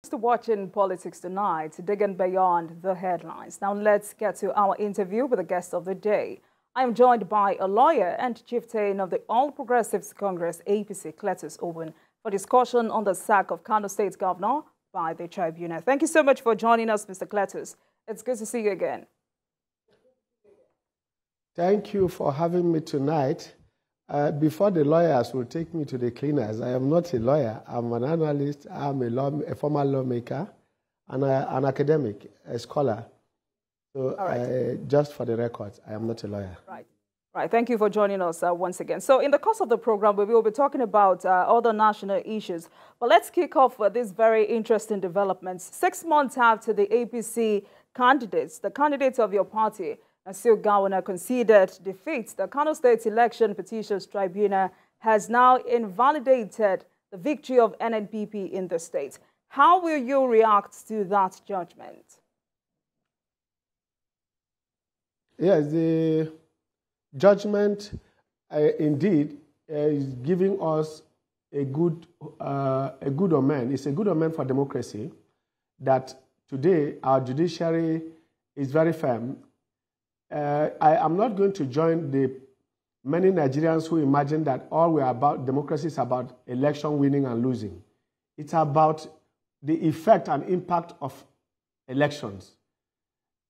Thanks for watching Politics Tonight, digging beyond the headlines. Now let's get to our interview with the guest of the day. I am joined by a lawyer and chieftain of the All Progressives Congress, APC, Cletus Owen, for discussion on the sack of Kano State Governor by the tribunal. Thank you so much for joining us, Mr. Cletus. It's good to see you again. Thank you for having me tonight. Before the lawyers will take me to the cleaners, I am not a lawyer. I'm an analyst. I'm a former lawmaker and an academic, a scholar. So right. Just for the record, I am not a lawyer. Right. Right. Thank you for joining us once again. So in the course of the program, we will be talking about other national issues. But let's kick off with these very interesting developments. 6 months after the APC candidates, the candidates of your party, Asil Gawana, conceded defeat, the Kano State Election Petitions Tribunal has now invalidated the victory of NNPP in the state. How will you react to that judgment? Yes, the judgment indeed is giving us a good omen. It's a good omen for democracy that today our judiciary is very firm. I am not going to join the many Nigerians who imagine that all we're about, democracy is about election winning and losing. It's about the effect and impact of elections.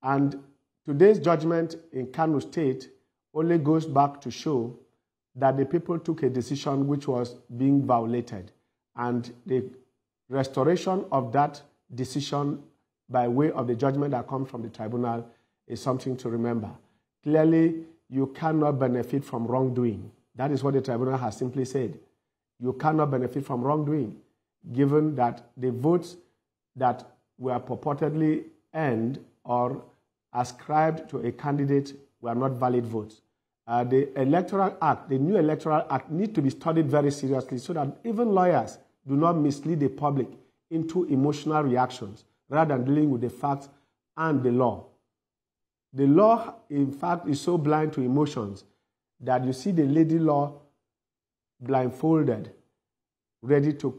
And today's judgment in Kano State only goes back to show that the people took a decision which was being violated. And the restoration of that decision by way of the judgment that comes from the tribunal is something to remember. Clearly, you cannot benefit from wrongdoing. That is what the tribunal has simply said. You cannot benefit from wrongdoing, given that the votes that were purportedly earned or ascribed to a candidate were not valid votes. The Electoral Act, the new Electoral Act, needs to be studied very seriously so that even lawyers do not mislead the public into emotional reactions rather than dealing with the facts and the law. The law, in fact, is so blind to emotions that you see the lady law blindfolded, ready to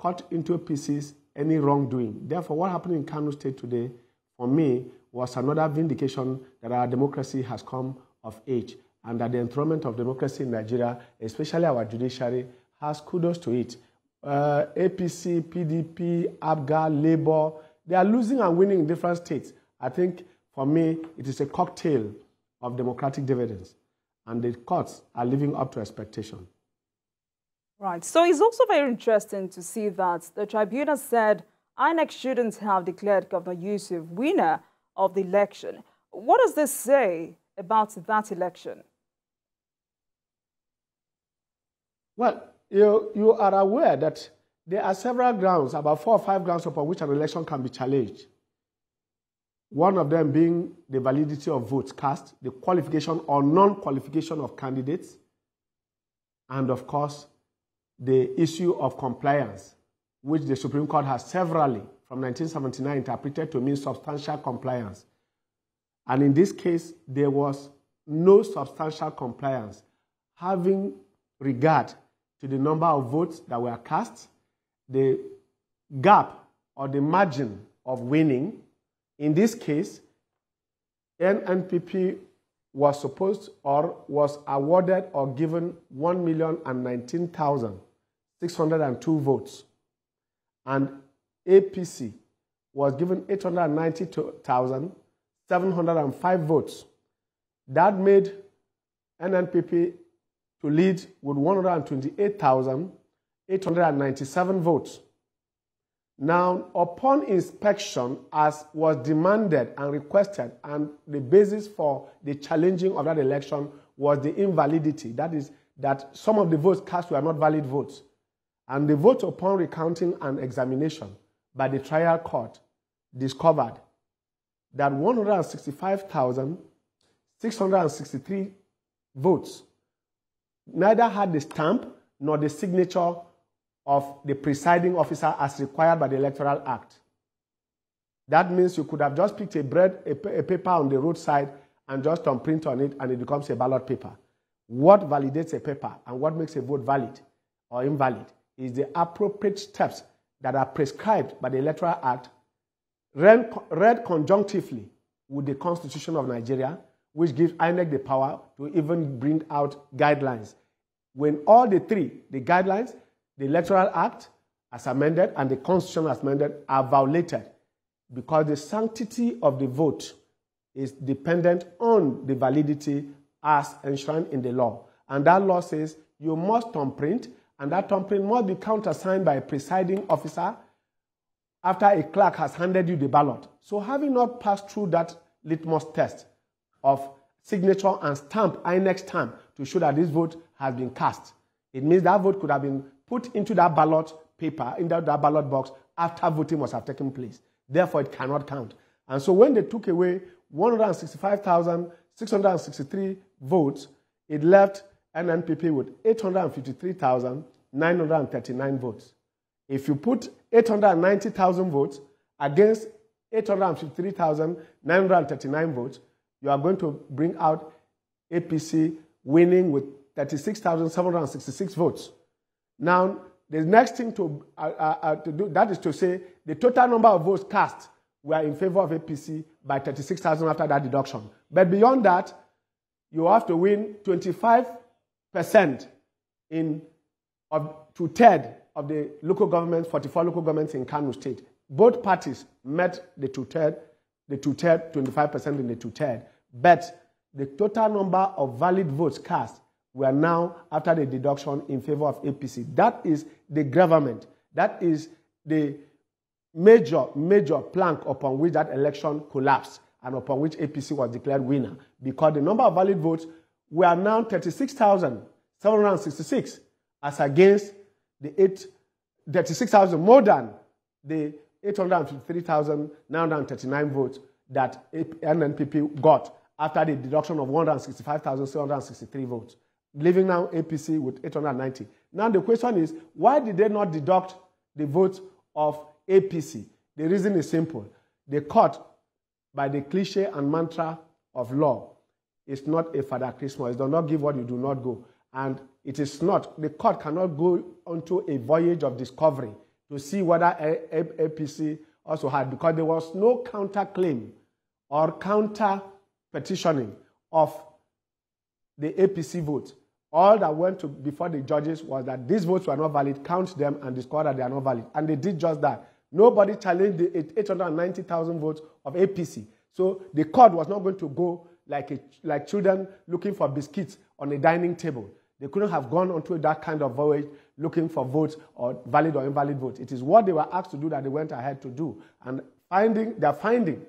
cut into pieces any wrongdoing. Therefore, what happened in Kano State today, for me, was another vindication that our democracy has come of age and that the enthronement of democracy in Nigeria, especially our judiciary, has kudos to it. APC, PDP, APGA, Labour, they are losing and winning in different states. I think, for me, it is a cocktail of democratic dividends, and the courts are living up to expectation. Right. So it's also very interesting to see that the tribunal said INEC shouldn't have declared Governor Yusuf winner of the election. What does this say about that election? Well, you are aware that there are several grounds, about 4 or 5 grounds upon which an election can be challenged. One of them being the validity of votes cast, the qualification or non-qualification of candidates, and of course, the issue of compliance, which the Supreme Court has severally, from 1979, interpreted to mean substantial compliance. And in this case, there was no substantial compliance, having regard to the number of votes that were cast, the gap or the margin of winning. In this case, NNPP was supposed or was awarded or given 1,019,602 votes. And APC was given 890,705 votes. That made NNPP to lead with 128,897 votes. Now, upon inspection, as was demanded and requested, and the basis for the challenging of that election was the invalidity. That is, that some of the votes cast were not valid votes. And the vote upon recounting and examination by the trial court discovered that 165,663 votes neither had the stamp nor the signature of the presiding officer as required by the Electoral Act. That means you could have just picked a paper on the roadside and just print on it, and it becomes a ballot paper. What validates a paper and what makes a vote valid or invalid is the appropriate steps that are prescribed by the Electoral Act read conjunctively with the Constitution of Nigeria, which gives INEC the power to even bring out guidelines. When all the three, the guidelines, the Electoral Act as amended and the Constitution as amended, are violated, because the sanctity of the vote is dependent on the validity as enshrined in the law. And that law says you must thumbprint, and that thumbprint must be countersigned by a presiding officer after a clerk has handed you the ballot. So having not passed through that litmus test of signature and stamp, INEC stamp, to show that this vote has been cast, it means that vote could have been put into that ballot paper, into that ballot box, after voting must have taken place. Therefore, it cannot count. And so when they took away 165,663 votes, it left NNPP with 853,939 votes. If you put 890,000 votes against 853,939 votes, you are going to bring out APC winning with 36,766 votes. Now, the next thing to do, that is to say, the total number of votes cast were in favor of APC by 36,000 after that deduction. But beyond that, you have to win 25% to third of the local governments, 44 local governments in Kano State. Both parties met the two-third, 25% in the two-third. But the total number of valid votes cast were now, after the deduction, in favor of APC. That is the government. That is the major, major plank upon which that election collapsed and upon which APC was declared winner, because the number of valid votes were now 36,766 as against the 36,000, more than the 853,939 votes that NNPP got after the deduction of 165,763 votes, leaving now APC with 890. Now the question is, why did they not deduct the votes of APC? The reason is simple. The court, by the cliche and mantra of law, is not a Father Christmas. It does not give what you do not go. And it is not, the court cannot go onto a voyage of discovery to see whether APC also had, because there was no counterclaim or counter-petitioning of the APC vote. All that went to before the judges was that these votes were not valid, count them and discover that they are not valid. And they did just that. Nobody challenged the 890,000 votes of APC. So the court was not going to go like children looking for biscuits on a dining table. They couldn't have gone onto that kind of voyage looking for votes, or valid or invalid votes. It is what they were asked to do that they went ahead to do. And their finding,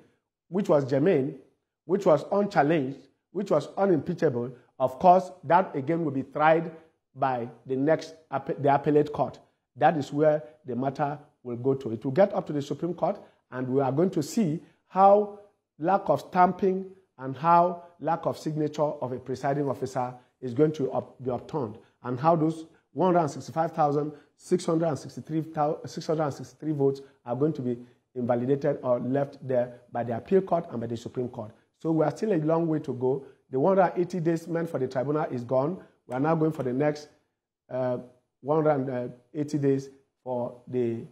which was germane, which was unchallenged, which was unimpeachable, of course, that again will be tried by the appellate court. That is where the matter will go to. It will get up to the Supreme Court, and we are going to see how lack of stamping and how lack of signature of a presiding officer is going to be upturned, and how those 165,663 votes are going to be invalidated or left there by the appeal court and by the Supreme Court. So we are still a long way to go. The 180 days meant for the tribunal is gone. We are now going for the next 180 days for the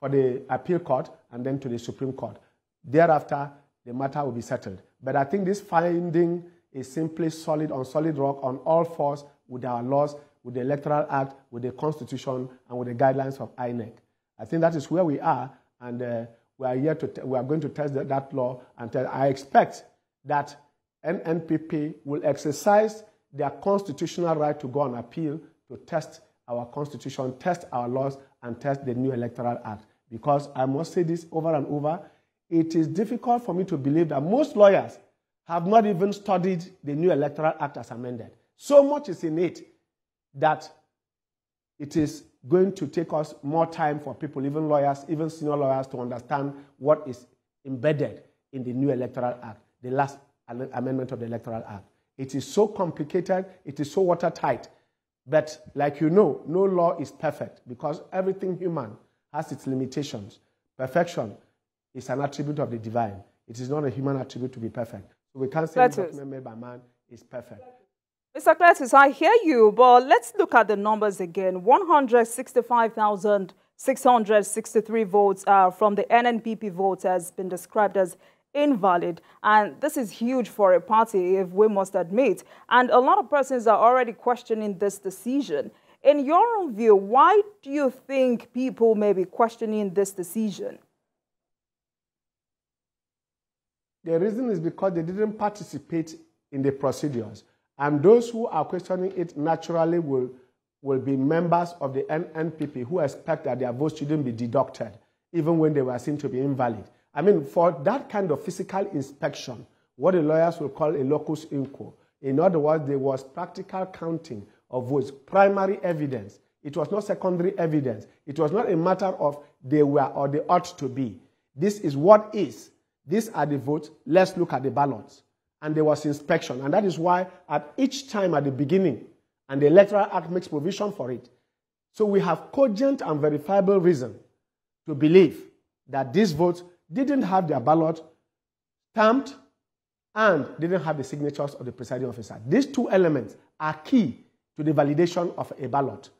appeal court and then to the Supreme Court. Thereafter, the matter will be settled. But I think this finding is simply solid on solid rock, on all fours with our laws, with the Electoral Act, with the Constitution, and with the guidelines of INEC. I think that is where we are, and we are going to test that law. And I expect that NNPP will exercise their constitutional right to go on appeal to test our Constitution, test our laws, and test the new Electoral Act. Because I must say this over and over, it is difficult for me to believe that most lawyers have not even studied the new Electoral Act as amended. So much is in it that it is going to take us more time for people, even lawyers, even senior lawyers, to understand what is embedded in the new Electoral Act, the last amendment of the Electoral Act. It is so complicated, it is so watertight. But like you know, no law is perfect, because everything human has its limitations. Perfection is an attribute of the divine. It is not a human attribute to be perfect. So we can't say a document made by man is perfect. Mr. Cletus, I hear you, but let's look at the numbers again. 165,000 663 votes from the NNPP vote has been described as invalid, and this is huge for a party, if we must admit, and a lot of persons are already questioning this decision. In your own view, why do you think people may be questioning this decision? The reason is because they didn't participate in the procedures, and those who are questioning it naturally will be members of the NNPP who expect that their votes shouldn't be deducted, even when they were seen to be invalid. I mean, for that kind of physical inspection, what the lawyers will call a locus inquo. In other words, there was practical counting of votes, primary evidence. It was not secondary evidence. It was not a matter of they were or they ought to be. This is what is. These are the votes. Let's look at the ballots. And there was inspection. And that is why at each time at the beginning, and the Electoral Act makes provision for it. So we have cogent and verifiable reason to believe that these votes didn't have their ballot stamped and didn't have the signatures of the presiding officer. These two elements are key to the validation of a ballot.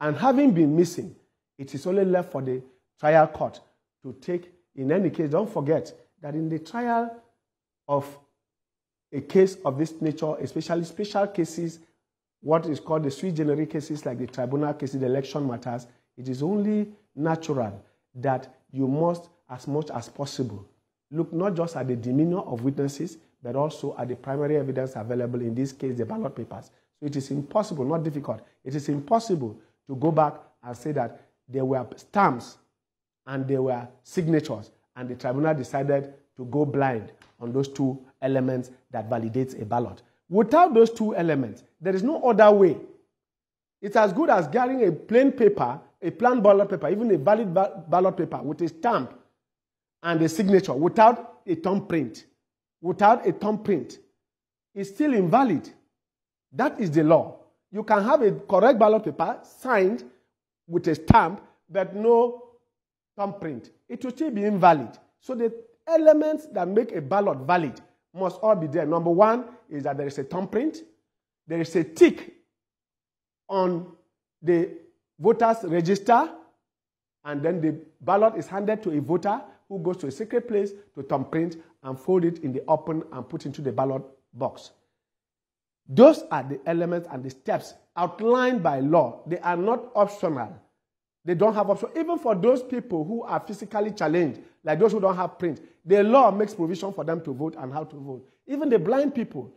And having been missing, it is only left for the trial court to take. In any case, don't forget that in the trial of a case of this nature, especially special cases, what is called the sui generis cases like the tribunal cases, the election matters, it is only natural that you must, as much as possible, look not just at the demeanor of witnesses, but also at the primary evidence available, in this case, the ballot papers. So it is impossible, not difficult, it is impossible to go back and say that there were stamps and there were signatures, and the tribunal decided to go blind on those two elements that validates a ballot. Without those two elements, there is no other way. It's as good as getting a plain paper, a plain ballot paper, even a valid ballot paper with a stamp and a signature without a thumbprint. Without a thumbprint, it's still invalid. That is the law. You can have a correct ballot paper signed with a stamp, but no thumbprint. It will still be invalid. So the elements that make a ballot valid must all be there. Number one is that there is a thumbprint, there is a tick on the voter's register, and then the ballot is handed to a voter who goes to a secret place to thumbprint and fold it in the open and put into the ballot box. Those are the elements and the steps outlined by law. They are not optional. They don't have option. Even for those people who are physically challenged, like those who don't have print, the law makes provision for them to vote and how to vote. Even the blind people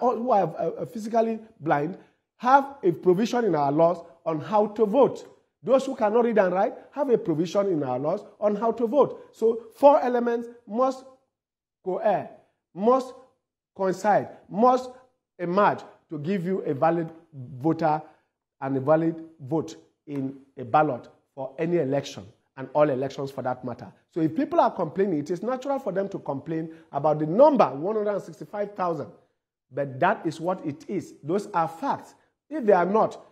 who are physically blind have a provision in our laws on how to vote. Those who cannot read and write have a provision in our laws on how to vote. So four elements must cohere, must coincide, must emerge to give you a valid voter and a valid vote in a ballot for any election, and all elections for that matter. So if people are complaining, it is natural for them to complain about the number 165,000. But that is what it is. Those are facts. If they are not,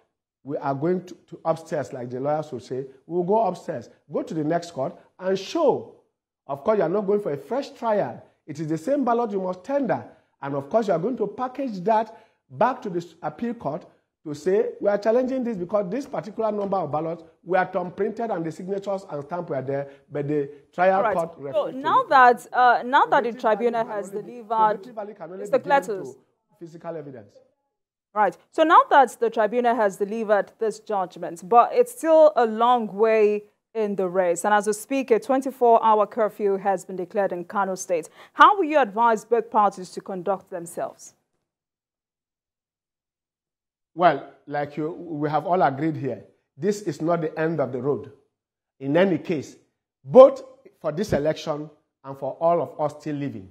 we are going to upstairs, like the lawyers will say. We'll go upstairs, go to the next court, and show. Of course, you are not going for a fresh trial. It is the same ballot you must tender. And of course, you are going to package that back to the appeal court to say, we are challenging this because this particular number of ballots were thumbprinted and the signatures and stamp were there, but the trial court... Right. So now that the tribunal has delivered... Mr. Cletus. Physical evidence. Right. So now that the tribunal has delivered this judgment, but it's still a long way in the race. And as we speak, a 24-hour curfew has been declared in Kano State. How will you advise both parties to conduct themselves? Well, like we have all agreed here, this is not the end of the road. In any case, both for this election and for all of us still living,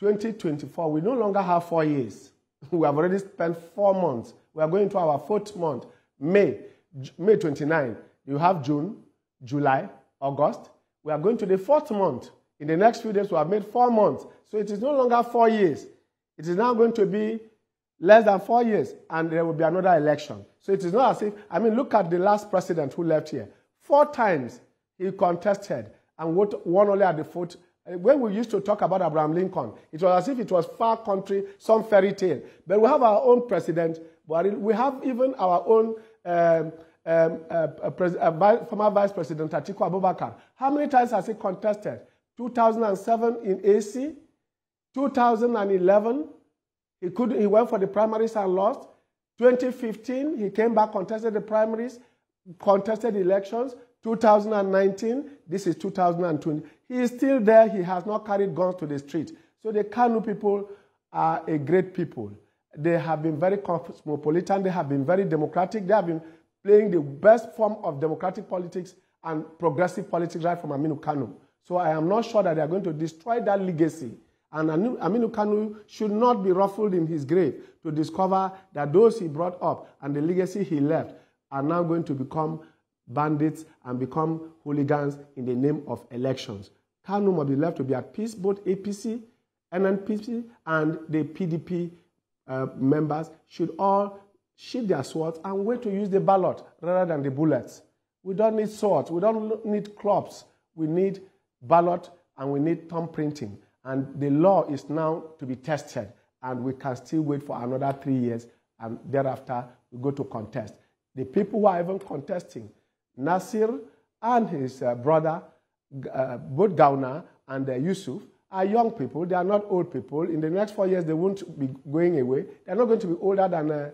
2024, we no longer have 4 years. We have already spent 4 months. We are going to our 4th month, May 29. You have June, July, August. We are going to the 4th month. In the next few days, we have made 4 months. So it is no longer 4 years. It is now going to be less than 4 years, and there will be another election. So it is not as if, I mean, look at the last president who left here. 4 times he contested and won only at the 4th. When we used to talk about Abraham Lincoln, it was as if it was far country, some fairy tale. But we have our own president. We have even our own former Vice President Atiku Abubakar. How many times has he contested? 2007 in AC, 2011, he went for the primaries and lost. 2015, he came back, contested the primaries, contested elections. 2019, this is 2020. He is still there. He has not carried guns to the street. So the Kano people are a great people. They have been very cosmopolitan. They have been very democratic. They have been playing the best form of democratic politics and progressive politics right from Aminu Kano. So I am not sure that they are going to destroy that legacy. And Aminu Kano should not be ruffled in his grave to discover that those he brought up and the legacy he left are now going to become bandits and become hooligans in the name of elections. Kano must be left to be at peace, both APC, NNPP, and the PDP members should all sheathe their swords and wait to use the ballot rather than the bullets. We don't need swords. We don't need clubs. We need ballot and we need thumb printing. And the law is now to be tested, and we can still wait for another 3 years, and thereafter we go to contest. The people who are even contesting, Nasir and his brother, both Gawana and Yusuf, are young people. They are not old people. In the next 4 years, they won't be going away. They are not going to be older than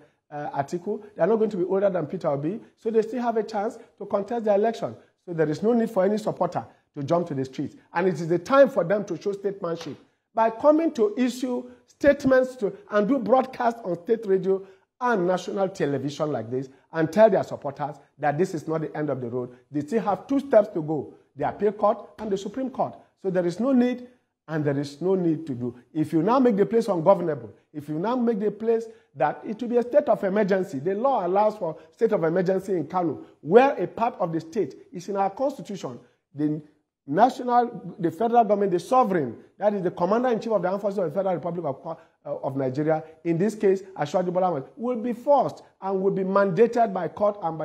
Atiku. They are not going to be older than Peter Obi. So they still have a chance to contest the election. So there is no need for any supporter to jump to the streets. And it is the time for them to show statesmanship by coming to issue statements and do broadcasts on state radio and national television like this and tell their supporters that this is not the end of the road. They still have 2 steps to go, the appeal court and the Supreme Court. So there is no need and there is no need to do. If you now make the place ungovernable, if you now make the place that it will be a state of emergency, the law allows for state of emergency in Kano, where a part of the state is in our constitution, the federal government, the sovereign, that is the commander-in-chief of the armed forces of the Federal Republic of Nigeria, in this case, Asiwaju Bola, will be forced and will be mandated by court and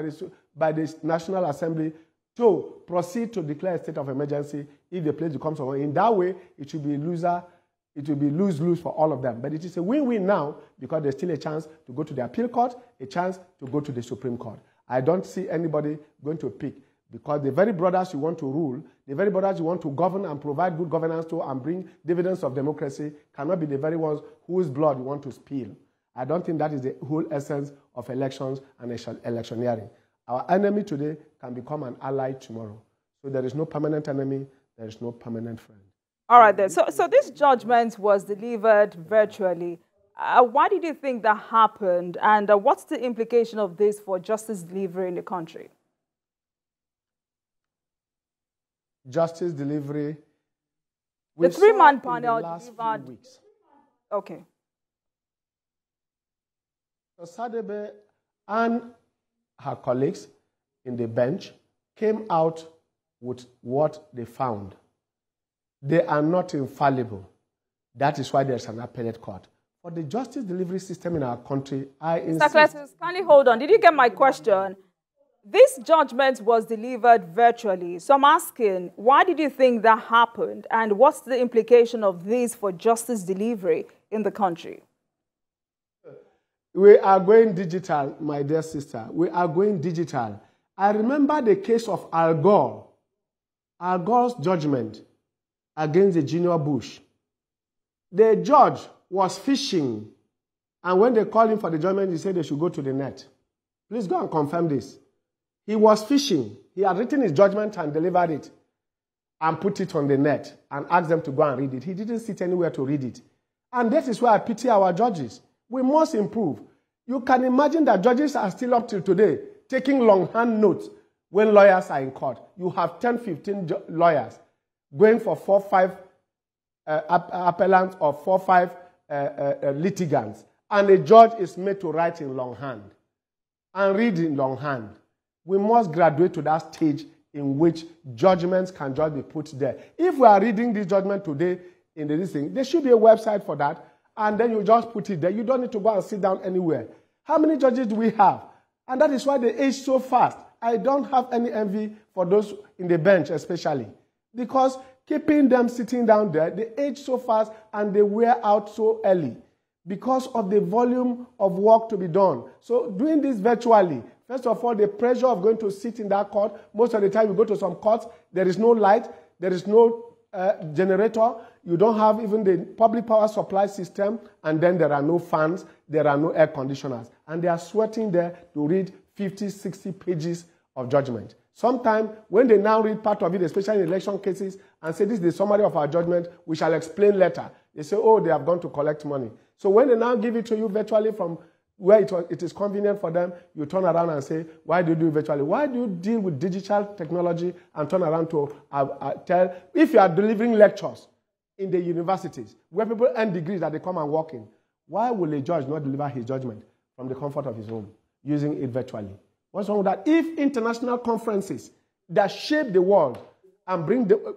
by the National Assembly to proceed to declare a state of emergency if the place becomes over. In that way, it will be lose-lose for all of them. But it is a win-win now because there's still a chance to go to the appeal court, a chance to go to the Supreme Court. I don't see anybody going to pick. Because the very brothers you want to rule, the very brothers you want to govern and provide good governance to and bring dividends of democracy cannot be the very ones whose blood you want to spill. I don't think that is the whole essence of elections and electioneering. Our enemy today can become an ally tomorrow. So there is no permanent enemy, there is no permanent friend. All right then, so this judgment was delivered virtually. Why did you think that happened? And what's the implication of this for justice delivery in the country? Justice delivery. The 3-man panel delivered. Okay. So Sadebe and her colleagues in the bench came out with what they found. They are not infallible. That is why there is an appellate court. For the justice delivery system in our country, I insist. Sir Cletus, kindly hold on. Did you get my question? This judgment was delivered virtually. So I'm asking, why did you think that happened? And what's the implication of this for justice delivery in the country? We are going digital, my dear sister. We are going digital. I remember the case of Al Gore. Al Gore's judgment against the junior Bush. The judge was fishing. And when they called him for the judgment, he said they should go to the net. Please go and confirm this. He was fishing. He had written his judgment and delivered it and put it on the net and asked them to go and read it. He didn't sit anywhere to read it. And that is why I pity our judges. We must improve. You can imagine that judges are still up till today taking longhand notes when lawyers are in court. You have 10, 15 lawyers going for 4 or 5 appellants or 4 or 5 litigants. And a judge is made to write in longhand and read in longhand. We must graduate to that stage in which judgments can just be put there. If we are reading this judgment today in this thing, there should be a website for that, and then you just put it there. You don't need to go and sit down anywhere. How many judges do we have? And that is why they age so fast. I don't have any envy for those in the bench especially, because keeping them sitting down there, they age so fast and they wear out so early because of the volume of work to be done. So doing this virtually First of all, the pressure of going to sit in that court. Most of the time you go to some courts, there is no light, there is no generator, you don't have even the public power supply system, and then there are no fans, there are no air conditioners. And they are sweating there to read 50, 60 pages of judgment. Sometimes, when they now read part of it, especially in election cases, and say, this is the summary of our judgment, we shall explain later. They say, oh, they have gone to collect money. So when they now give it to you virtually from where it is convenient for them, you turn around and say, why do you do it virtually? Why do you deal with digital technology and turn around to tell, if you are delivering lectures in the universities, where people earn degrees that they come and work in, why will a judge not deliver his judgment from the comfort of his home, using it virtually? What's wrong with that? If international conferences that shape the world and bring the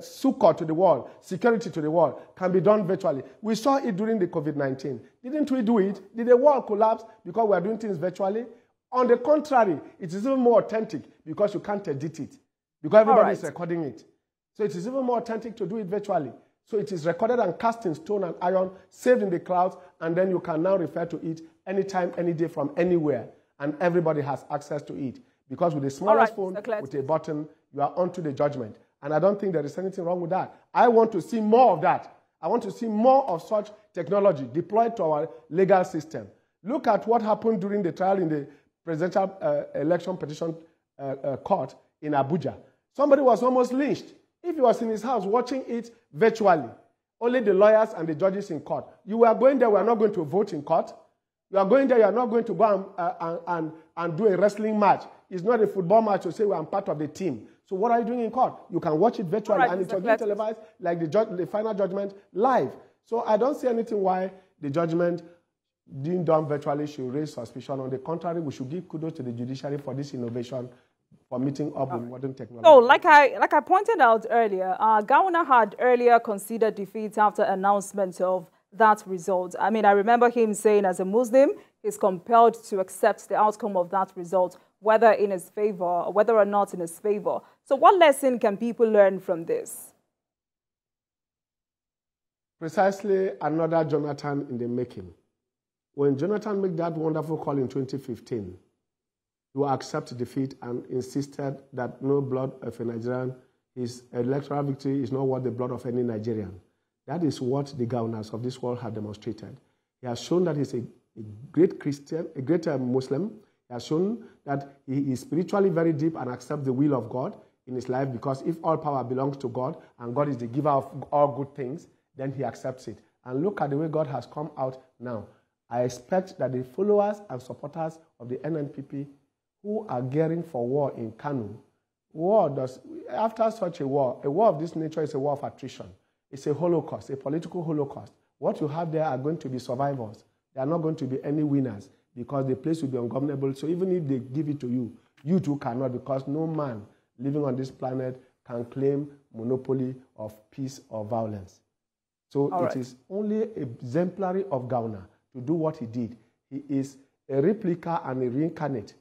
succor to the world, security to the world, can be done virtually. We saw it during the COVID-19. Didn't we do it? Did the world collapse because we are doing things virtually? On the contrary, it is even more authentic because you can't edit it, because everybody is recording it. So it is even more authentic to do it virtually. So it is recorded and cast in stone and iron, saved in the clouds, and then you can now refer to it anytime, any day, from anywhere. And everybody has access to it. Because with a smallest phone, with a button, you are onto the judgment. And I don't think there is anything wrong with that. I want to see more of that. I want to see more of such technology deployed to our legal system. Look at what happened during the trial in the presidential election petition court in Abuja. Somebody was almost lynched. If he was in his house watching it virtually, only the lawyers and the judges in court. You were going there, we are not going to vote in court. You are going there, you are not going to go and do a wrestling match. It's not a football match to say, well, I'm part of the team. So what are you doing in court? You can watch it virtually, and it will be televised like the final judgment live. So I don't see anything why the judgment being done virtually should raise suspicion. On the contrary, we should give kudos to the judiciary for this innovation, for meeting up with modern technology. So like I pointed out earlier, Gawana had earlier considered defeat after announcement of that result. I mean, I remember him saying as a Muslim, he's compelled to accept the outcome of that result, whether in his favor or whether or not in his favor. So what lesson can people learn from this? Precisely another Jonathan in the making. When Jonathan made that wonderful call in 2015, to accept defeat and insisted that no blood of a Nigerian, his electoral victory is not worth the blood of any Nigerian. That is what the governors of this world have demonstrated. He has shown that he's a great Christian, a great Muslim. He has shown that he is spiritually very deep and accepts the will of God in his life, because if all power belongs to God and God is the giver of all good things, then he accepts it. And look at the way God has come out now. I expect that the followers and supporters of the NNPP who are gearing for war in Kano, after such a war of this nature is a war of attrition. It's a holocaust, a political holocaust. What you have there are going to be survivors. There are not going to be any winners, because the place will be ungovernable. So even if they give it to you, you too cannot, because no man living on this planet can claim monopoly of peace or violence. So it is only exemplary of Gawana to do what he did. He is a replica and a reincarnate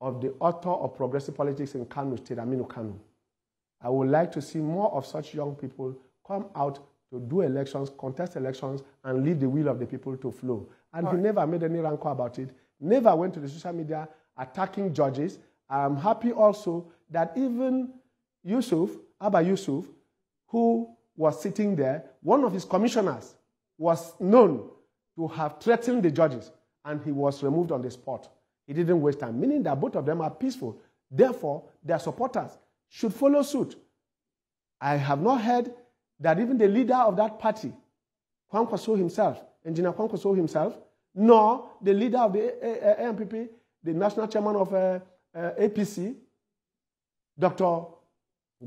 of the author of progressive politics in Kano State, Aminu Kano. I would like to see more of such young people come out to do elections, contest elections, and leave the will of the people to flow. And he never made any rancor about it, never went to the social media attacking judges. I'm happy also that even Yusuf, Yusuf, who was sitting there, one of his commissioners was known to have threatened the judges, and he was removed on the spot. He didn't waste time, meaning that both of them are peaceful. Therefore, their supporters should follow suit. I have not heard that even the leader of that party, Kwankwaso himself, Engineer Kwankwaso himself, nor the leader of the ANPP, the national chairman of APC, Dr.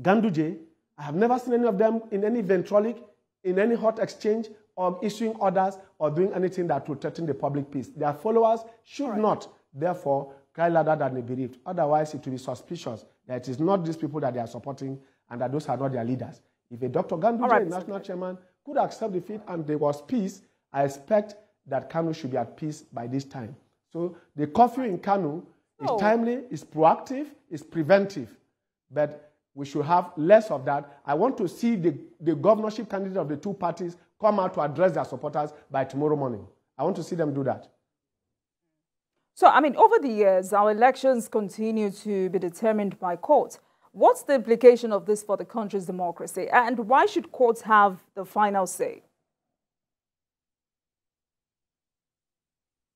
Ganduje, I have never seen any of them in any ventrolic, in any hot exchange, or issuing orders, or doing anything that will threaten the public peace. Their followers should not, therefore, cry louder than the bereaved. Otherwise, it will be suspicious that it is not these people that they are supporting, and that those are not their leaders. If a Dr. Ganduje, national chairman, could accept defeat and there was peace, I expect that Kano should be at peace by this time. So the curfew in Kano is timely, is proactive, is preventive. But we should have less of that. I want to see the governorship candidate of the two parties come out to address their supporters by tomorrow morning. I want to see them do that. So, I mean, over the years, our elections continue to be determined by courts. What's the implication of this for the country's democracy? And why should courts have the final say?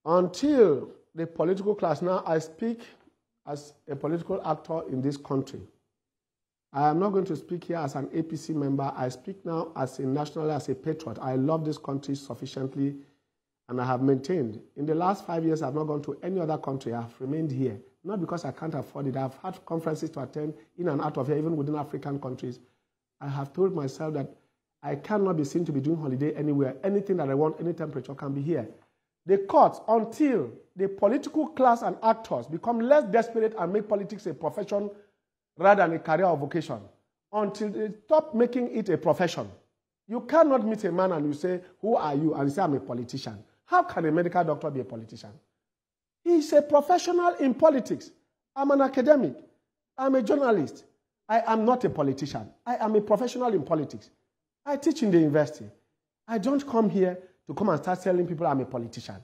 Until the political class, now I speak as a political actor in this country. I am not going to speak here as an APC member. I speak now as a national, as a patriot. I love this country sufficiently, and I have maintained. In the last 5 years, I've not gone to any other country. I've remained here, not because I can't afford it. I've had conferences to attend in and out of here, even within African countries. I have told myself that I cannot be seen to be doing holiday anywhere. Anything that I want, any temperature can be here. The courts, until the political class and actors become less desperate and make politics a profession rather than a career or vocation, until they stop making it a profession. You cannot meet a man and you say, who are you? And you say, I'm a politician. How can a medical doctor be a politician? He's a professional in politics. I'm an academic. I'm a journalist. I am not a politician. I am a professional in politics. I teach in the university. I don't come here to come and start telling people I'm a politician.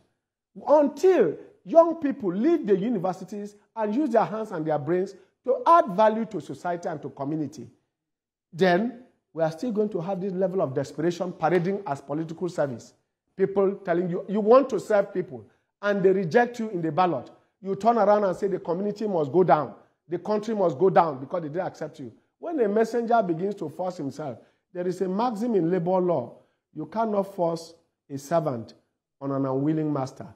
Until young people leave the universities and use their hands and their brains to add value to society and to community, then we are still going to have this level of desperation parading as political service. People telling you, you want to serve people, and they reject you in the ballot. You turn around and say the community must go down, the country must go down because they didn't accept you. When a messenger begins to force himself, there is a maxim in labor law: you cannot force a servant on an unwilling master.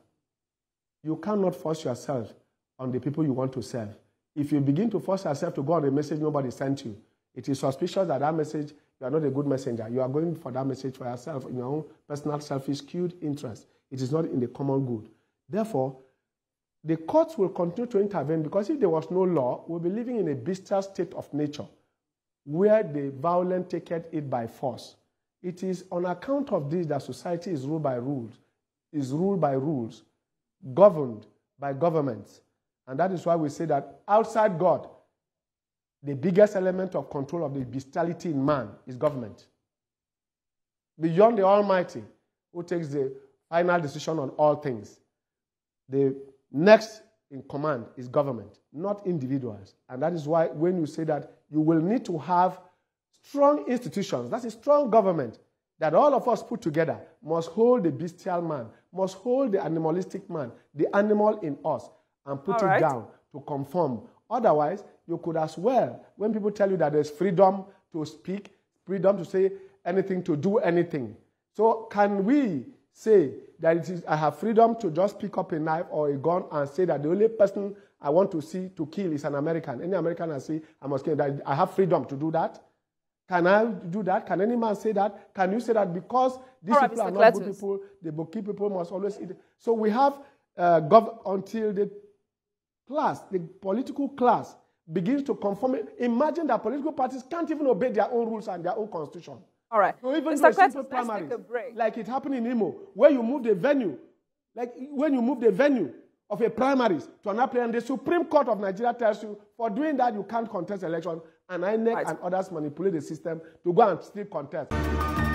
You cannot force yourself on the people you want to serve. If you begin to force yourself to go on a message nobody sent you, it is suspicious that that message, you are not a good messenger. You are going for that message for yourself, in your own personal, selfish, skewed interest. It is not in the common good. Therefore, the courts will continue to intervene, because if there was no law, we'll be living in a bestial state of nature where the violent take it by force. It is on account of this that society is ruled by rules, governed by governments. And that is why we say that outside God, the biggest element of control of the bestiality in man is government. Beyond the Almighty, who takes the final decision on all things, the next in command is government, not individuals. And that is why when you say that you will need to have strong institutions, that's a strong government, that all of us put together must hold the bestial man, must hold the animalistic man, the animal in us, and put it down to conform. Otherwise, you could as well, when people tell you that there's freedom to speak, freedom to say anything, to do anything. So can we say that it is, I have freedom to just pick up a knife or a gun and say that the only person I want to see to kill is an American? Any American I see, I must kill. That I have freedom to do that? Can I do that? Can any man say that? Can you say that? Because these people are not good people. The bookkeep people must always eat. So we have until the class, the political class, begins to conform. Imagine that political parties can't even obey their own rules and their own constitution. All right. So even Mr. Kano, let's take a break. Like it happened in Imo, where you move the venue, like when you move the venue of a primaries to another place, and the Supreme Court of Nigeria tells you for doing that you can't contest election, and INEC and others manipulate the system to go and still contest.